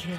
kill.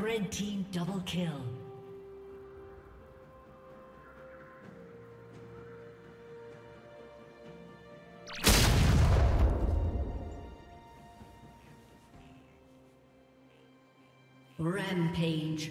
Red team double kill. Rampage.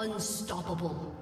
Unstoppable.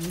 Red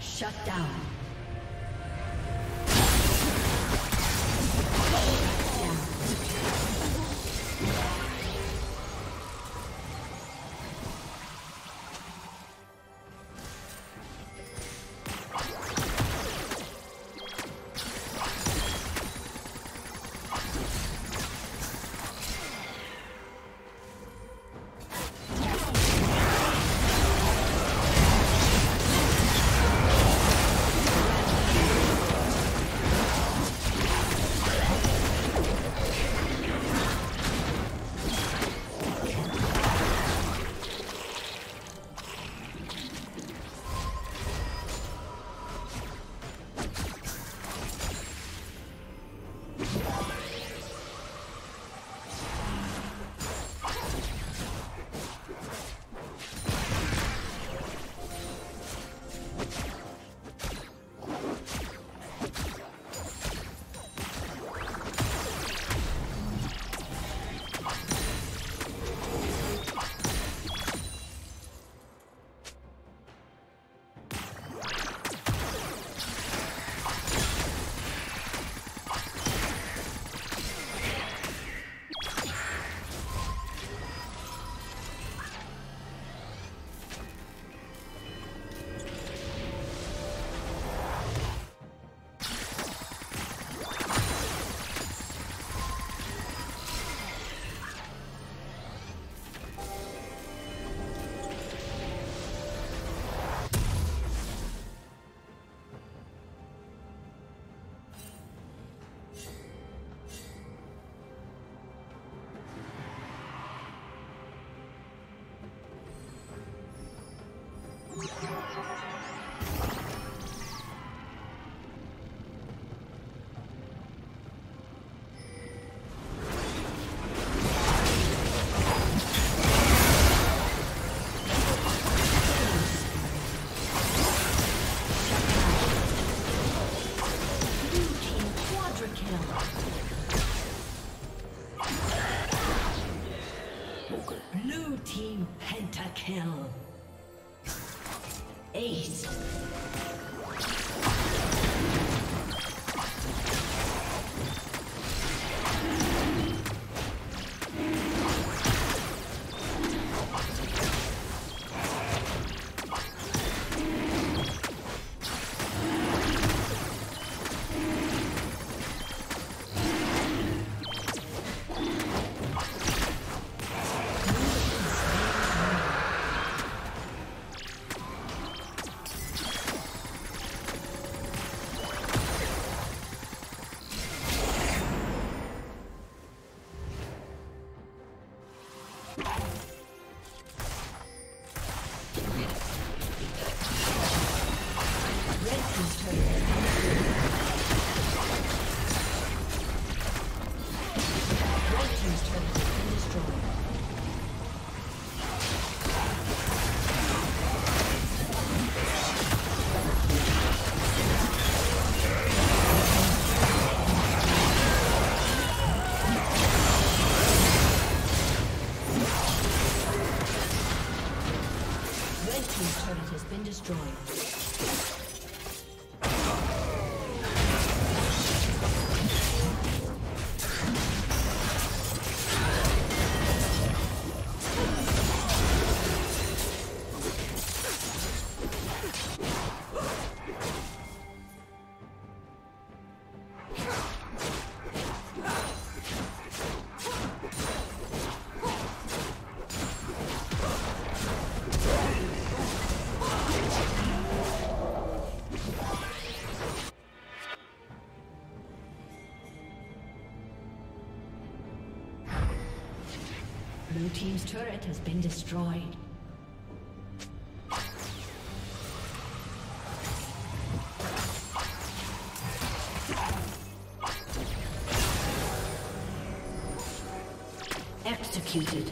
Shut down. Blue team pentakill. Ace. Blue team's turret has been destroyed. Executed.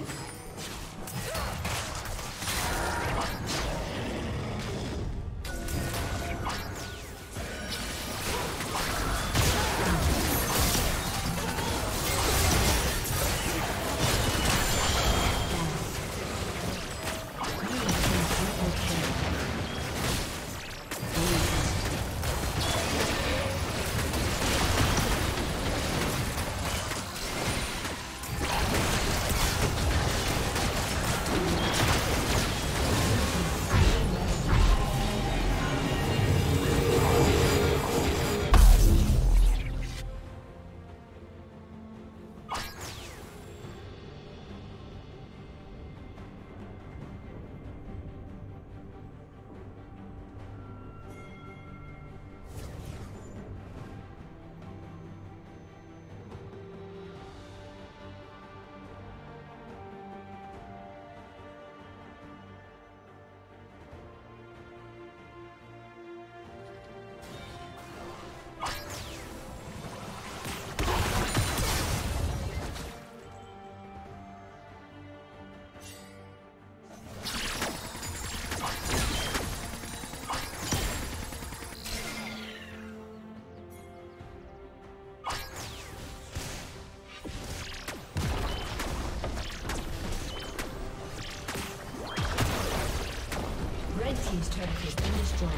Team's turret has been destroyed.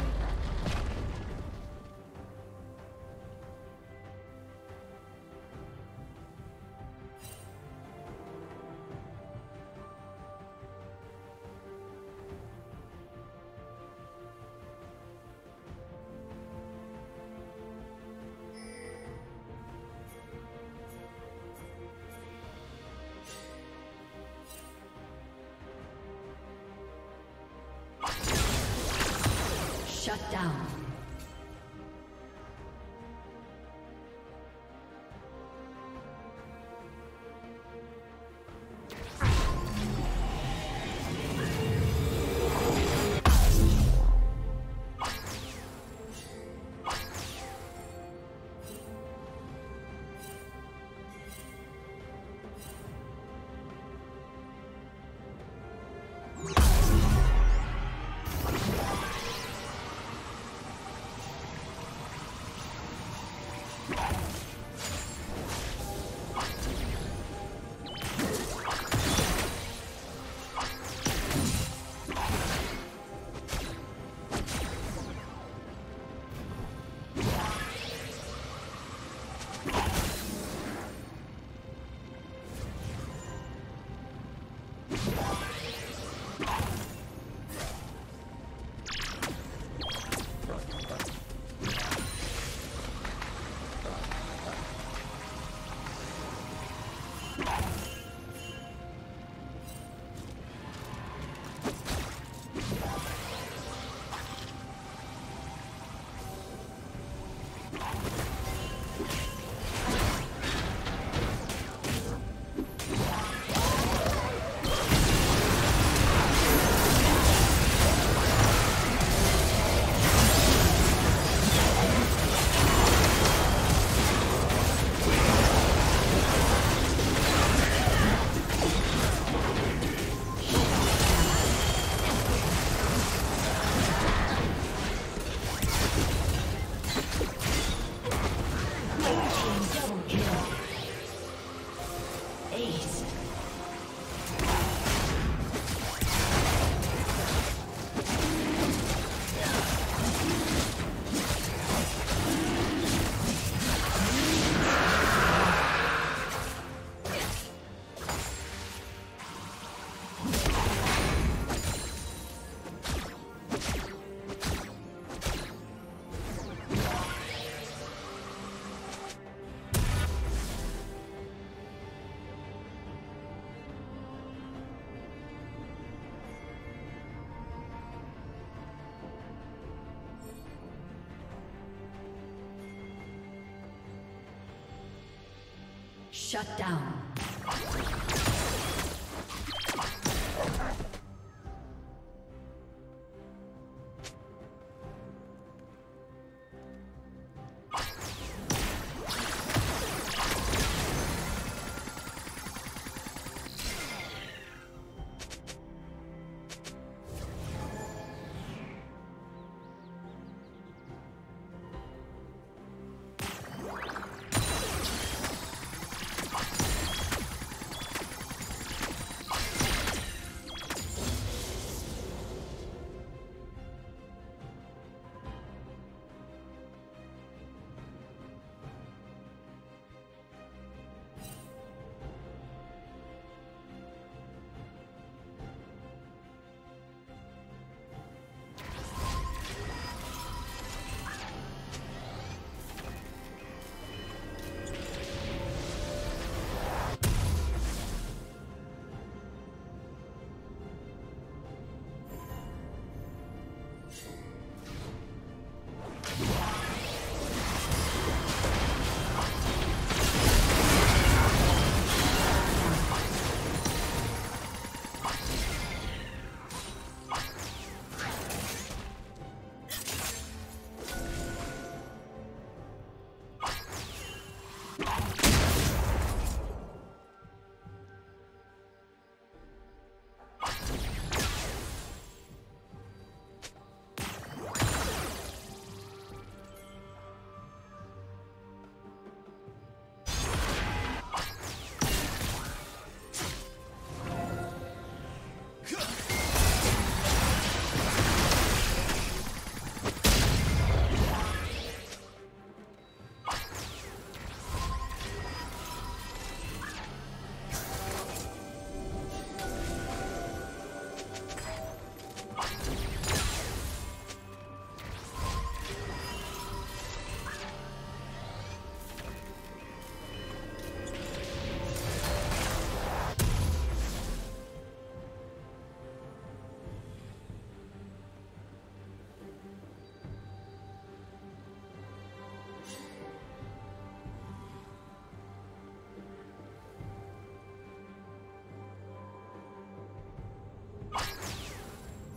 Shut down. Shut down.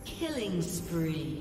Killing spree.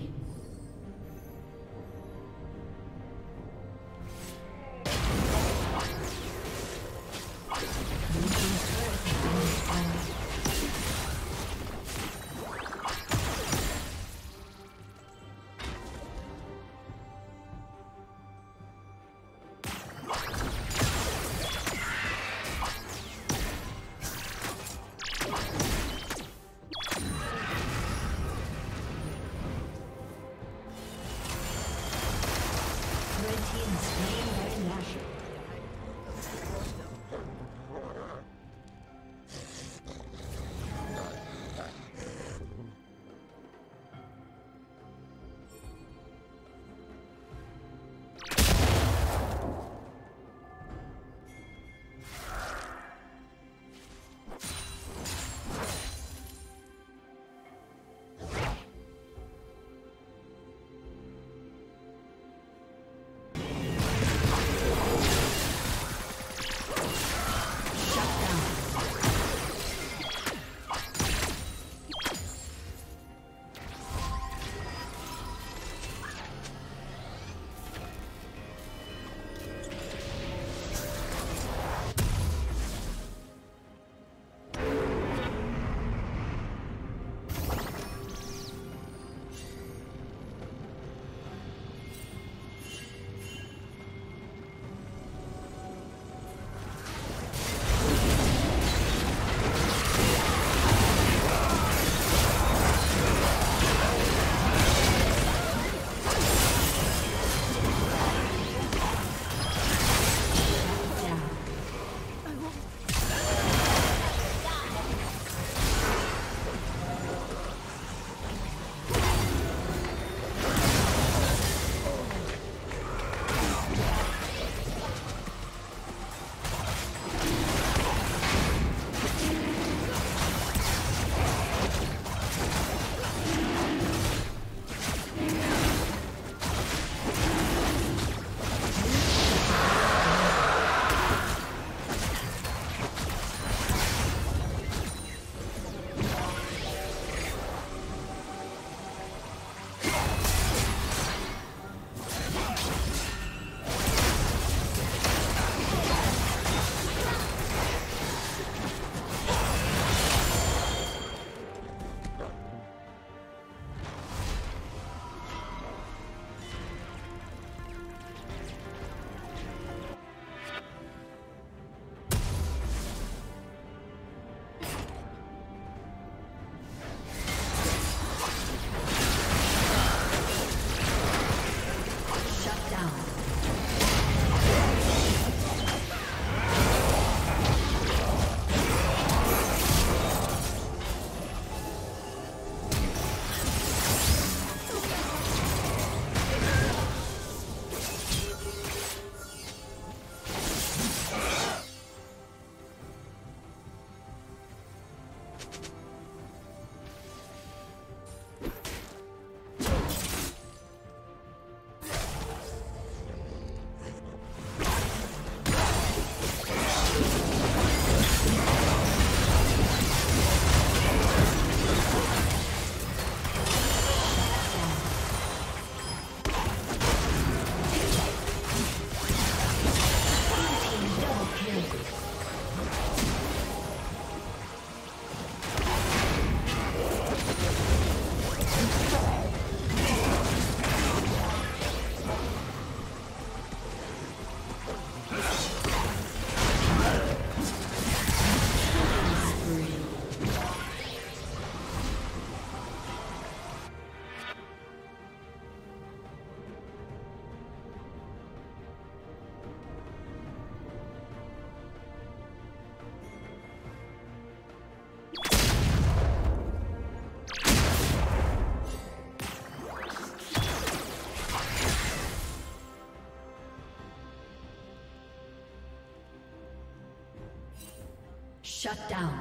Shut down.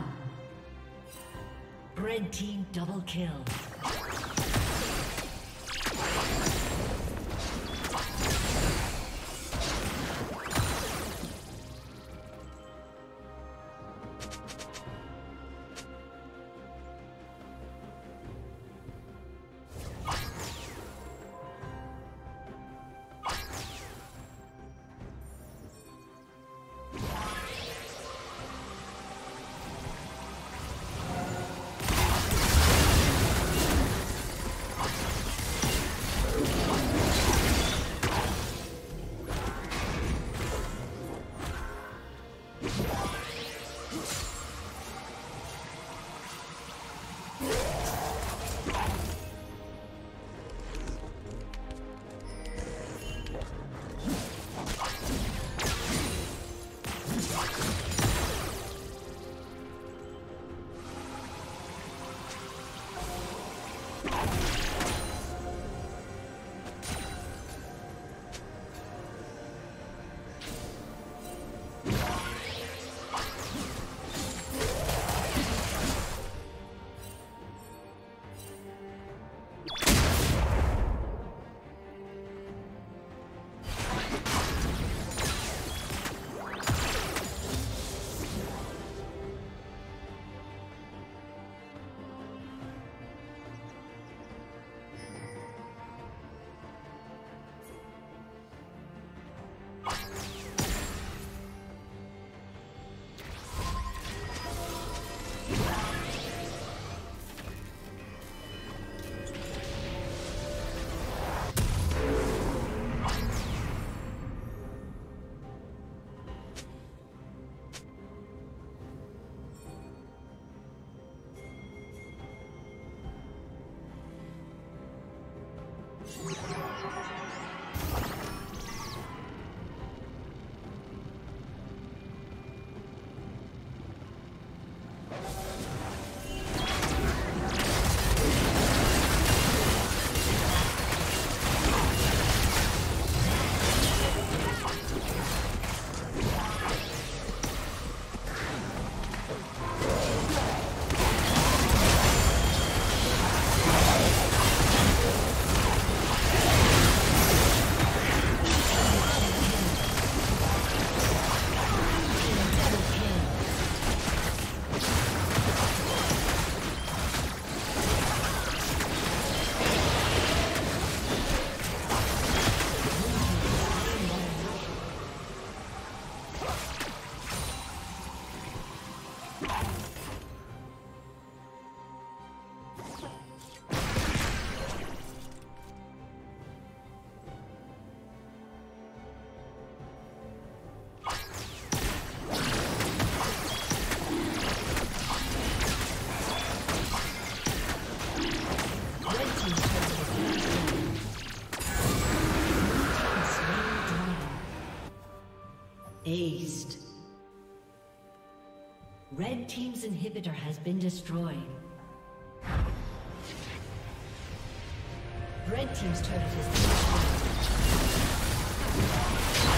Red team double kill. Aced. Red team's inhibitor has been destroyed. Red team's turret has been destroyed.